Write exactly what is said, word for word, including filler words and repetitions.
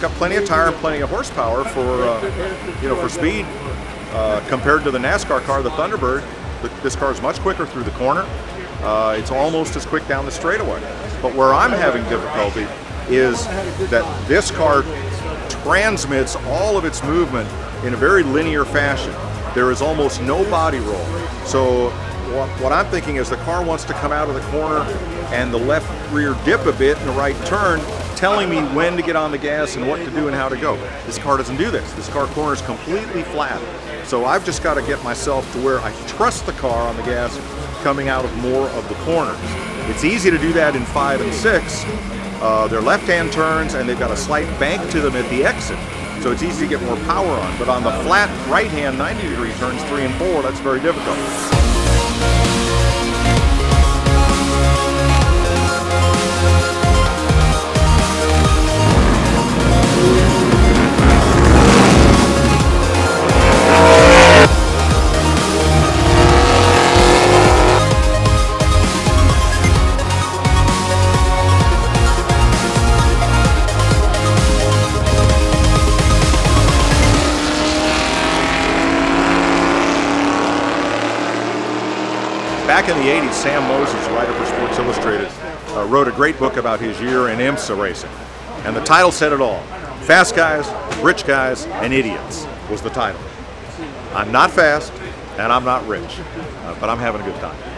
got plenty of tire and plenty of horsepower for uh, you know, for speed uh, compared to the NASCAR car, the Thunderbird. The, this car is much quicker through the corner. Uh, it's almost as quick down the straightaway. But where I'm having difficulty is that this car transmits all of its movement in a very linear fashion. There is almost no body roll. So what, what I'm thinking is the car wants to come out of the corner and the left rear dip a bit in the right turn, telling me when to get on the gas and what to do and how to go. This car doesn't do this. This car corners completely flat. So I've just got to get myself to where I trust the car on the gas coming out of more of the corners. It's easy to do that in five and six. Uh, they're left-hand turns and they've got a slight bank to them at the exit. So it's easy to get more power on. But on the flat right-hand ninety degree turns, three and four, that's very difficult. Back in the eighties, Sam Moses, writer for Sports Illustrated, uh, wrote a great book about his year in IMSA racing. And the title said it all. Fast guys, rich guys, and idiots was the title. I'm not fast, and I'm not rich, uh, but I'm having a good time.